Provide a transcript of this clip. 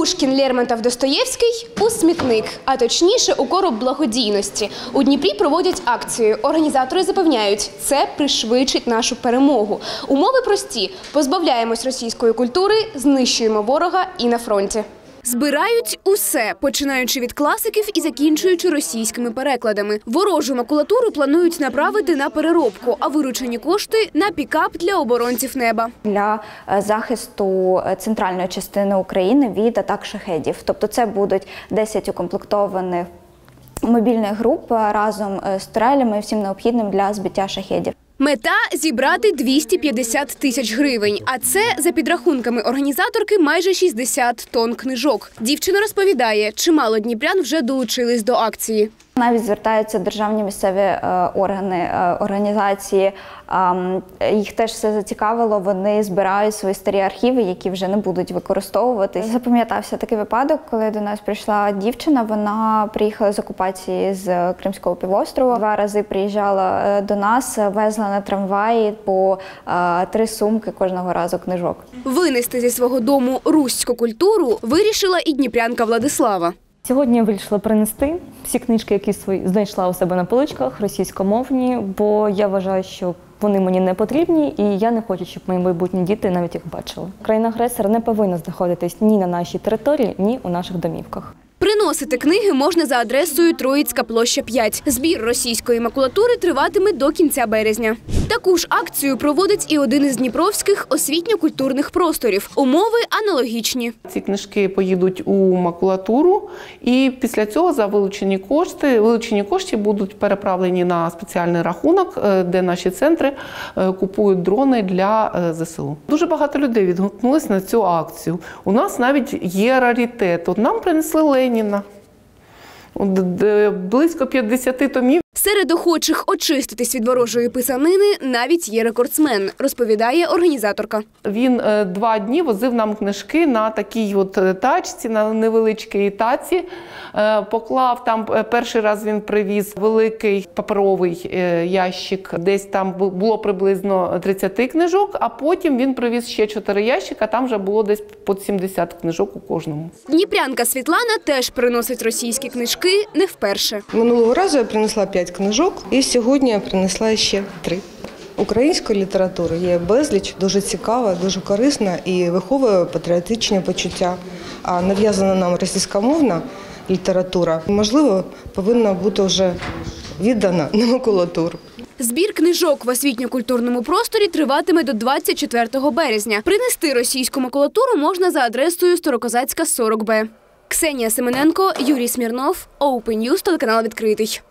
Пушкін, Лермонтов, Достоєвський у смітник, а точніше у короб благодійності. У Дніпрі проводять акцію. Організатори запевняють, це пришвидшить нашу перемогу. Умови прості – позбавляємось російської культури, знищуємо ворога і на фронті. Збирають усе, починаючи від класиків і закінчуючи російськими перекладами. Ворожу макулатуру планують направити на переробку, а виручені кошти – на пікап для оборонців неба. Для захисту центральної частини України від атак шахедів. Тобто це будуть 10 укомплектованих мобільних груп разом з трелями і всім необхідним для збиття шахедів. Мета – зібрати 250 тисяч гривень, а це, за підрахунками організаторки, майже 60 тонн книжок. Дівчина розповідає, чимало дніпрян вже долучились до акції. Навіть звертаються державні місцеві органи, організації. Їх теж все зацікавило, вони збирають свої старі архіви, які вже не будуть використовувати. Запам'ятався такий випадок, коли до нас прийшла дівчина, вона приїхала з окупації з Кримського півострова. 2 рази приїжджала до нас, везла на трамваї по 3 сумки кожного разу книжок. Винести зі свого дому руську культуру вирішила і дніпрянка Владислава. Сьогодні я вирішила принести всі книжки, які знайшла у себе на поличках, російськомовні, бо я вважаю, що вони мені не потрібні, і я не хочу, щоб мої майбутні діти навіть їх бачили. Країна-агресор не повинна знаходитись ні на нашій території, ні у наших домівках. Приносити книги можна за адресою Троїцька площа 5. Збір російської макулатури триватиме до кінця березня. Таку ж акцію проводить і один із дніпровських освітньо-культурних просторів. Умови аналогічні. Ці книжки поїдуть у макулатуру, і після цього за вилучені кошти будуть переправлені на спеціальний рахунок, де наші центри купують дрони для ЗСУ. Дуже багато людей відгукнулися на цю акцію. У нас навіть є раритет. От нам принесли Леніна. Близько 50 томів. Серед охочих очиститись від ворожої писанини навіть є рекордсмен, розповідає організаторка. Він 2 дні возив нам книжки на такій от тачці, на невеличкій таці. Поклав там, перший раз він привіз великий паперовий ящик, десь там було приблизно 30 книжок, а потім він привіз ще 4 ящика, там вже було десь по 70 книжок у кожному. Дніпрянка Світлана теж приносить російські книжки не вперше. Минулого разу я принесла 5 книжок, і сьогодні я принесла ще 3. Української літератури є безліч, дуже цікава, дуже корисна і виховує патріотичні почуття. А нав'язана нам російськомовна література, можливо, повинна бути вже віддана на макулатуру. Збір книжок в освітньо-культурному просторі триватиме до 24 березня. Принести російську макулатуру можна за адресою Старокозацька, 40Б. Ксенія Семененко, Юрій Смірнов, Open News, телеканал «Відкритий».